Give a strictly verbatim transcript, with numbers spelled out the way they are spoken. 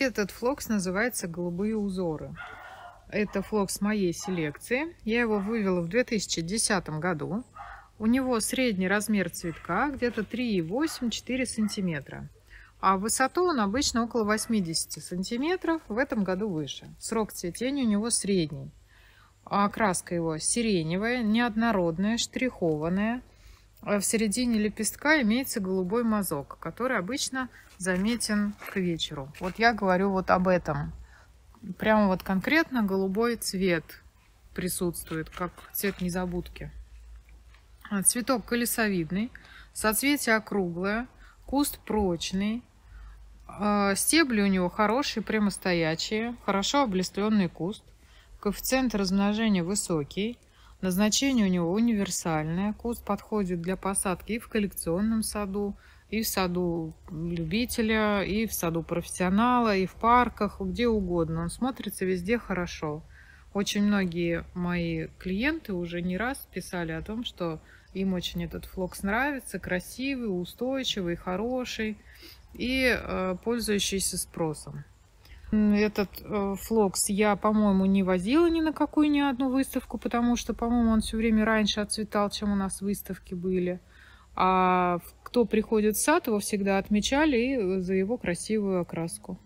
Этот флокс называется «Голубые узоры». Это флокс моей селекции. Я его вывела в две тысячи десятом году. У него средний размер цветка где-то три и восемь - четыре сантиметра. А высоту он обычно около восьмидесяти сантиметров, в этом году выше. Срок цветения у него средний. А краска его сиреневая, неоднородная, штрихованная. В середине лепестка имеется голубой мазок, который обычно заметен к вечеру. Вот я говорю вот об этом. Прямо вот конкретно голубой цвет присутствует, как цвет незабудки. Цветок колесовидный, соцветие округлое, куст прочный, стебли у него хорошие, прямостоячие, хорошо облистленный куст, коэффициент размножения высокий, назначение у него универсальное, куст подходит для посадки и в коллекционном саду, и в саду любителя, и в саду профессионала, и в парках, где угодно, он смотрится везде хорошо. Очень многие мои клиенты уже не раз писали о том, что им очень этот флокс нравится, красивый, устойчивый, хороший и э, пользующийся спросом. Этот э, флокс я, по-моему, не возила ни на какую ни одну выставку, потому что, по-моему, он все время раньше отцветал, чем у нас выставки были. А кто приходит в сад, его всегда отмечали за его красивую окраску.